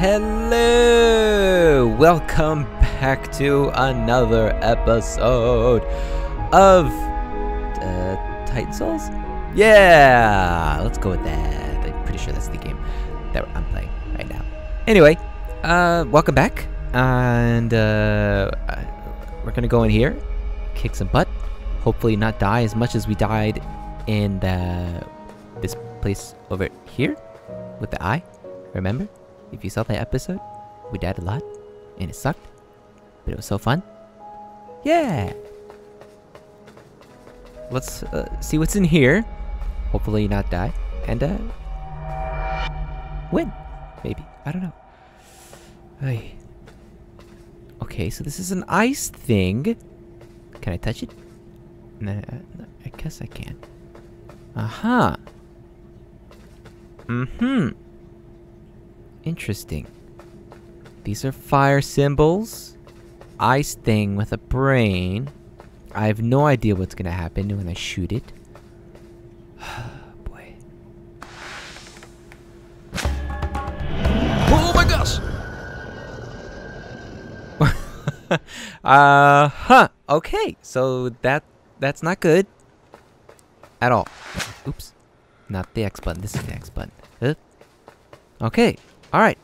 Hello! Welcome back to another episode of Titan Souls? Yeah! Let's go with that. I'm pretty sure that's the game that I'm playing right now. Anyway, welcome back. And we're gonna go in here, kick some butt, hopefully not die as much as we died in this place over here with the eye. Remember? If you saw that episode, we died a lot, and it sucked, but it was so fun. Yeah! Let's see what's in here. Hopefully not die, and win, maybe. I don't know. Ay. Okay, so this is an ice thing. Can I touch it? No, I guess I can. Aha! Interesting. These are fire symbols. Ice thing with a brain. I have no idea what's gonna happen when I shoot it. Boy. Oh my gosh! Okay, so that's not good. At all. Oops. Not the X button, this is the X button. Okay. Alright,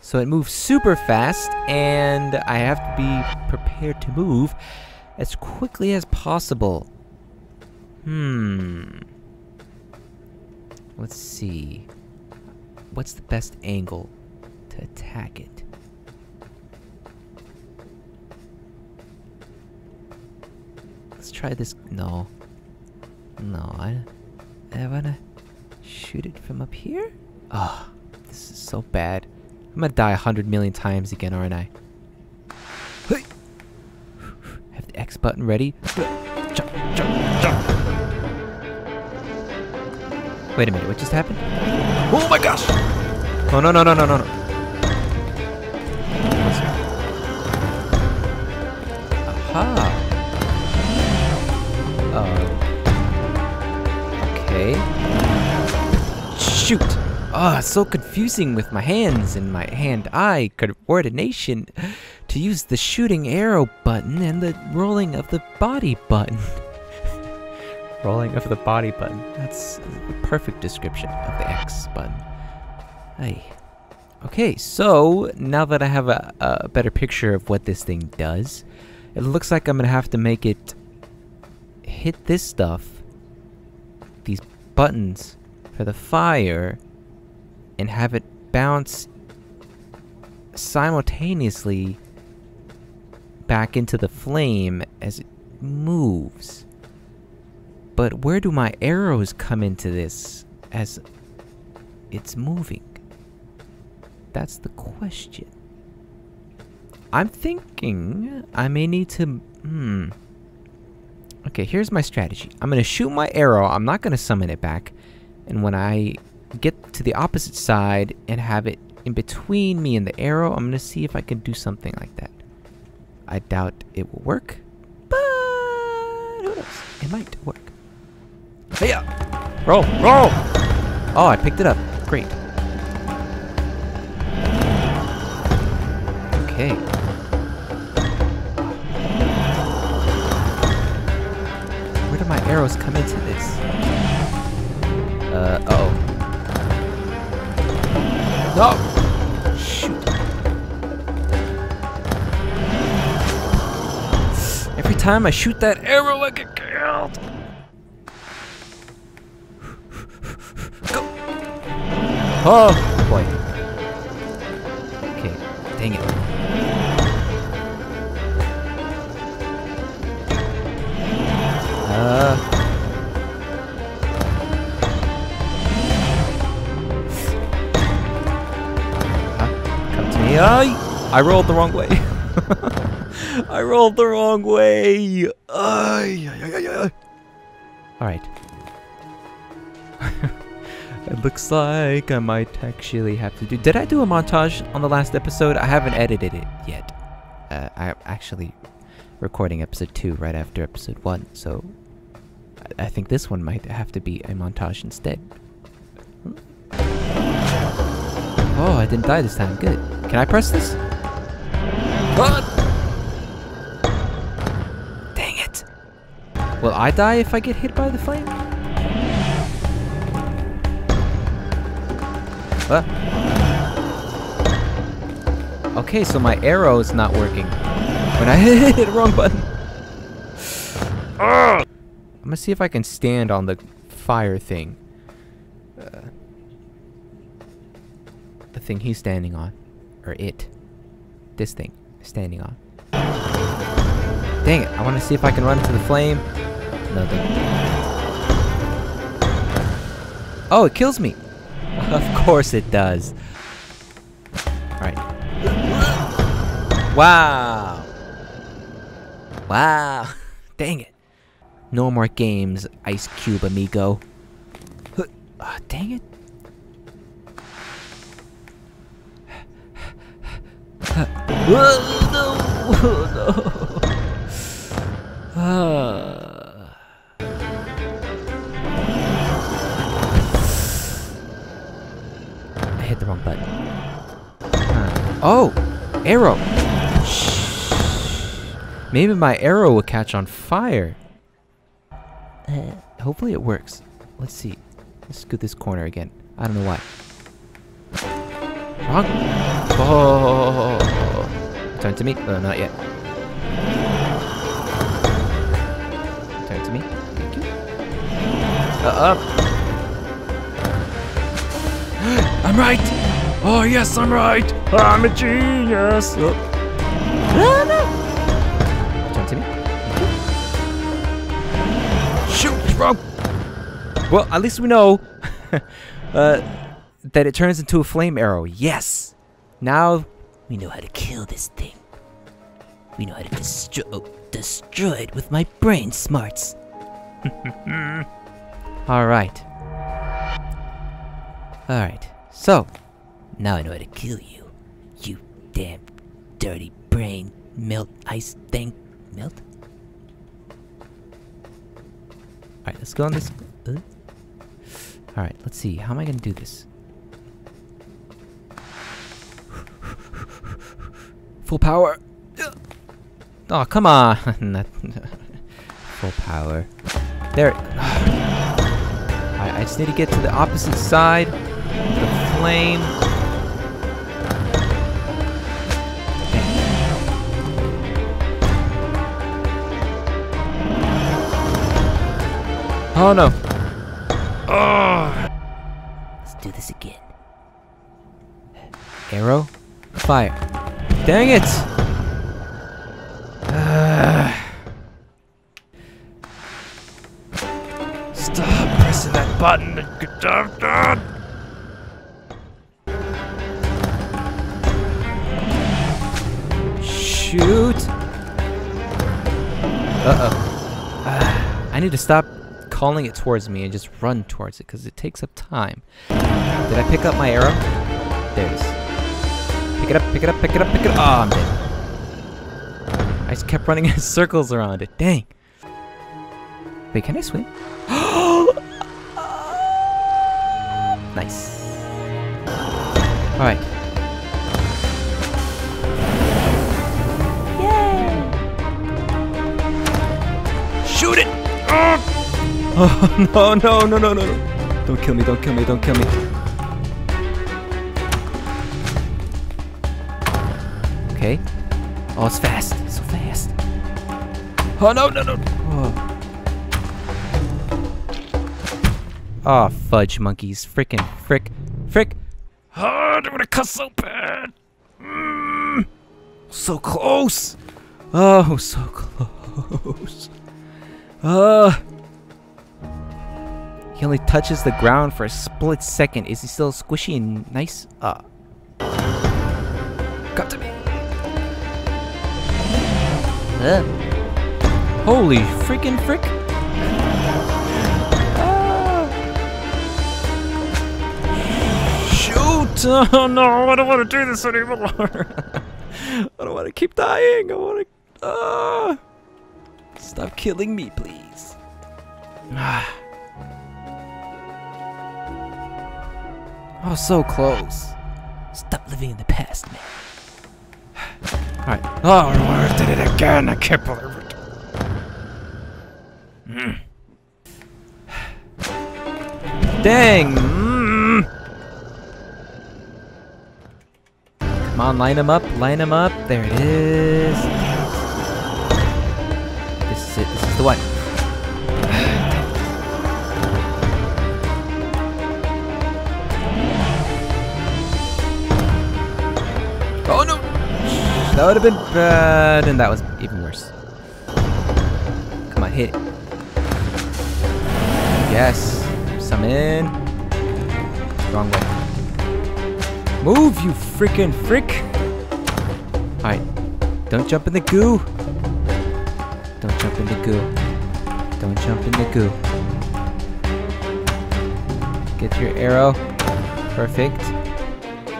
so it moves super fast, and I have to be prepared to move as quickly as possible. Let's see. What's the best angle to attack it? Let's try this. No. No, I wanna shoot it from up here? Ugh. Oh. This is so bad. I'm gonna die 100 million times again, aren't I? Hey! I have the X button ready. Jump, jump, jump! Wait a minute, what just happened? Oh my gosh! Oh no, no, no, no, no, no. Aha! Okay. Shoot! Oh, it's so confusing with my hands and my hand-eye coordination to use the shooting arrow button and the rolling of the body button. Rolling of the body button. That's the perfect description of the X button. Aye. Okay, so now that I have a better picture of what this thing does, it looks like I'm gonna have to make it hit this stuff, these buttons for the fire, and have it bounce simultaneously back into the flame as it moves. But where do my arrows come into this as it's moving? That's the question. I'm thinking I may need to... Okay, here's my strategy. I'm gonna shoot my arrow, I'm not gonna summon it back, and when I get to the opposite side and have it in between me and the arrow, I'm gonna see if I can do something like that. I doubt it will work, but who knows? It might work. Hey, roll, roll! Oh, I picked it up. Great. Okay. Where do my arrows come into this? Uh-oh. No! Shoot. Every time I shoot that arrow, I get killed! Go! Oh, boy. Okay, dang it. I rolled the wrong way. I rolled the wrong way. Alright. It looks like I might actually have to do... Did I do a montage on the last episode? I haven't edited it yet. I'm actually recording episode 2 right after episode 1, so... I think this one might have to be a montage instead. Oh, I didn't die this time. Good. Can I press this? Ah! Dang it. Will I die if I get hit by the flame? Ah. Okay, so my arrow is not working. When I hit the wrong button. I'm gonna see if I can stand on the fire thing. The thing he's standing on. Or it. This thing is standing on. Dang it, I wanna see if I can run into the flame. Nothing. Oh, it kills me! Of course it does. Alright. Wow! Wow! Dang it. No more games, Ice Cube amigo. Oh, dang it. Oh, no. Oh, no. I hit the wrong button. Oh! Arrow! Shh. Maybe my arrow will catch on fire. Hopefully it works. Let's see. Let's go this corner again. I don't know why. Wrong. Oh. Turn to me. No, not yet. Turn to me. Thank you. Up. I'm right. Oh yes, I'm right. I'm a genius. Oh. Ah, no. Turn to me. Shoot. Wrong. Well, at least we know that it turns into a flame arrow. Yes! Now, we know how to kill this thing. We know how to destroy it with my brain smarts. Alright. Alright, so, now I know how to kill you. You damn dirty brain melt ice thing. Melt? Alright, let's go on this... Alright, let's see. How am I gonna do this? Full power! Oh, come on! Full power. There. Alright, I just need to get to the opposite side. The flame. Oh no! Let's do this again. Arrow, fire. Dang it! Stop pressing that button and get done. Shoot! I need to stop calling it towards me and just run towards it because it takes up time. Did I pick up my arrow? There it is. Pick it up, pick it up, pick it up, pick it up. Oh, I'm dead. I just kept running in circles around it. Dang. Wait, can I swim? Nice. Alright. Yay! Shoot it! Oh! Oh, no, no, no, no, no, no. Don't kill me, don't kill me, don't kill me. Okay. Oh, it's fast. It's so fast. Oh, no, no, no. Oh, oh fudge monkeys. Frickin' frick. Frick. Oh, I don't want to cuss so bad. So close. Oh, so close. He only touches the ground for a split second. Is he still squishy and nice? Got to me. Holy freaking frick. Shoot. Oh no, I don't want to do this anymore. I don't want to keep dying. I want to... Stop killing me, please. Oh, so close. Stop living in the past, man. Alright. Oh, I did it again. I can't believe it. Dang. Come on, line them up. Line them up. There it is. This is it. This is the one. Oh no! That would have been bad, and that was even worse. Come on, hit it. Yes. Summon. Wrong way. Move, you freaking frick! Alright. Don't jump in the goo. Don't jump in the goo. Don't jump in the goo. Get your arrow. Perfect.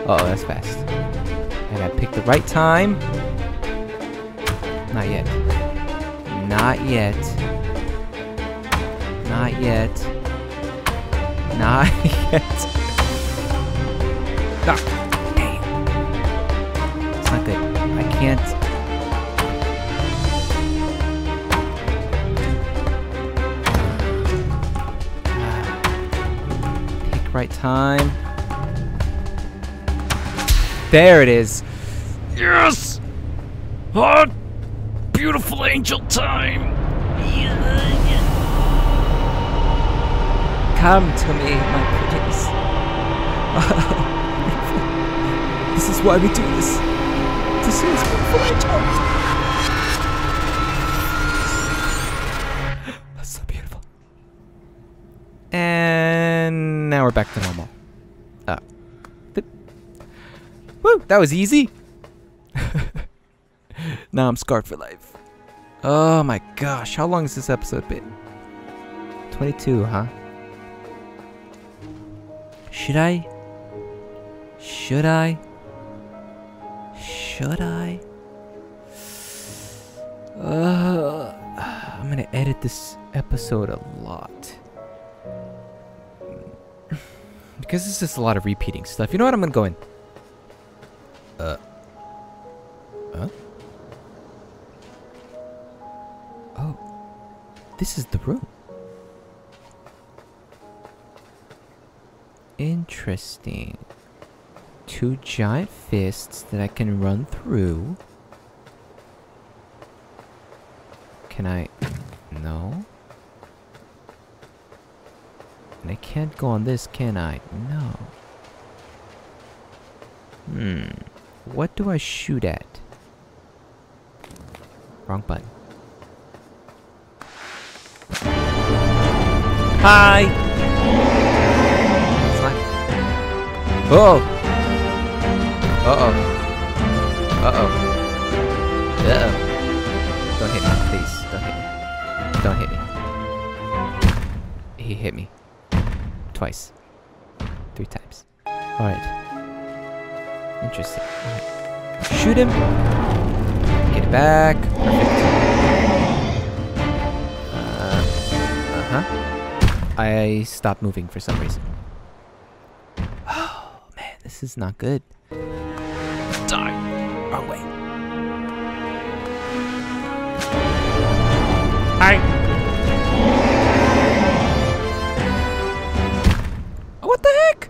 Uh-oh, that's fast. I gotta pick the right time. Not yet. Not yet. Not yet. Not yet. Ah, dang. It's not good. I can't. Pick right time. There it is. Yes! Oh, beautiful angel time. Come to me, my pretties. This is why we do this. This is beautiful angel. That's so beautiful. And now we're back to normal. Woo! That was easy. Now I'm scarred for life. Oh my gosh! How long has this episode been? 22, huh? Should I? I'm gonna edit this episode a lot. Because this is a lot of repeating stuff. You know what? I'm gonna go in. Huh? Oh. This is the room. Interesting. Two giant fists that I can run through. Can I... No. And I can't go on this, can I? No. Hmm. What do I shoot at? Wrong button. Hi! It's not... Oh! Uh-oh. Uh-oh. Uh-oh. Don't hit me, please. Don't hit me. Don't hit me. He hit me. Twice. 3 times. Alright. Interesting. Right. Shoot him. Get it back. Perfect. I stopped moving for some reason. Oh, man. This is not good. Die. Wrong way. Hi. Oh, what the heck?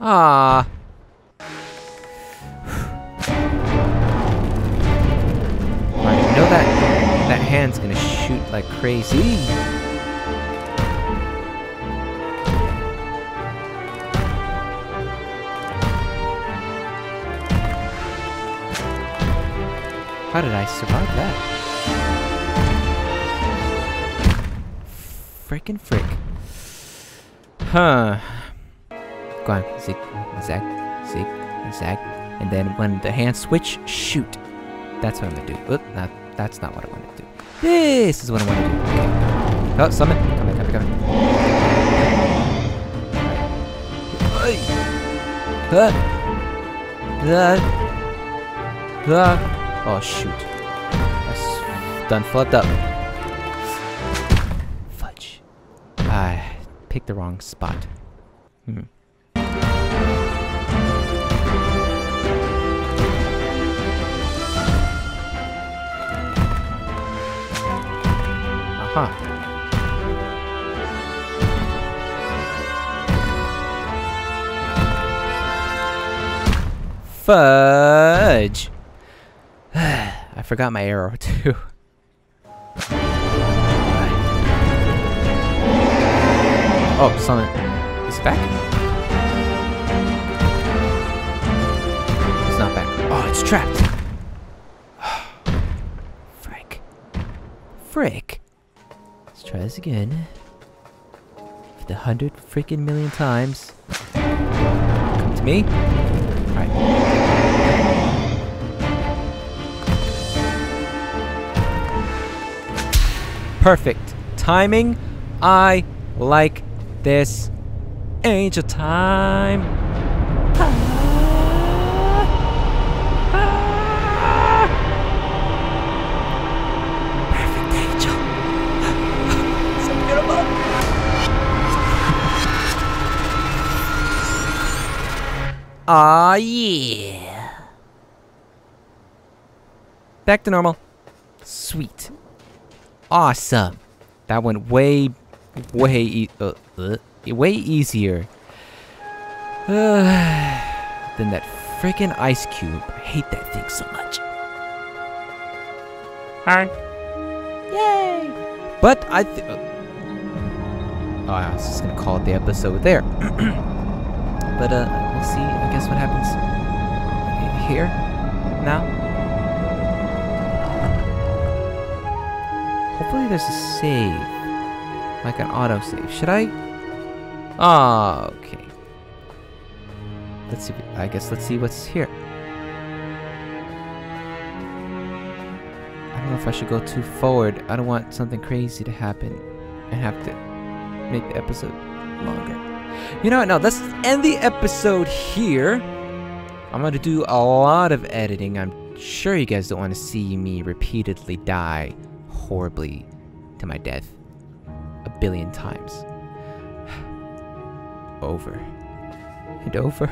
Ah. Hand's gonna shoot like crazy. How did I survive that? Frickin' frick. Huh. Go on, zig, zag, zig, zag. And then when the hands switch, shoot. That's what I'm gonna do. Oop, that's not what I wanted to do. This is what I want to do. Okay. Oh, summon. Come on, come on, come on. Oh, shoot. That's done. Flipped up. Fudge. I picked the wrong spot. Fudge! I forgot my arrow too. Oh, Summit. Is it back? It's not back. Oh, it's trapped! Frick. Frick! Let's try this again. For the 100 freaking million times. Come to me. Alright. Perfect. Timing. I like this. Angel time. Perfect angel. So beautiful. Aw, yeah. Back to normal. Sweet. Awesome. That went way easier than that freaking ice cube. I hate that thing so much. Hi. Yay! But I oh, I was just gonna call it the episode there. But we'll see, I guess, what happens here now. Hopefully there's a save. Like an autosave. Should I? Oh, okay. Let's see. I guess let's see what's here. I don't know if I should go too forward. I don't want something crazy to happen and have to make the episode longer. You know what? No, let's end the episode here. I'm gonna do a lot of editing. I'm sure you guys don't want to see me repeatedly die horribly to my death. Billion times. Over. And over.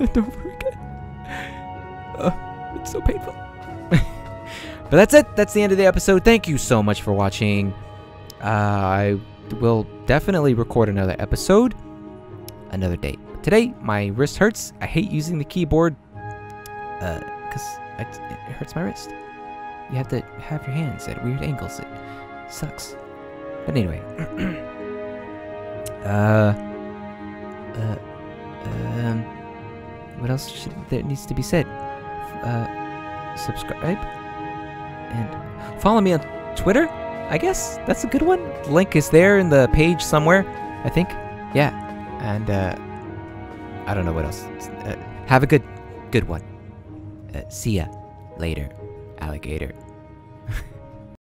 And over again. It's so painful. But that's it. That's the end of the episode. Thank you so much for watching. I will definitely record another episode another day. Today, my wrist hurts. I hate using the keyboard because it hurts my wrist. You have to have your hands at weird angles. It sucks. But anyway, what else needs to be said? Subscribe and follow me on Twitter, I guess? That's a good one. Link is there in the page somewhere, I think. Yeah, and I don't know what else. Have a good one. See ya later, alligator.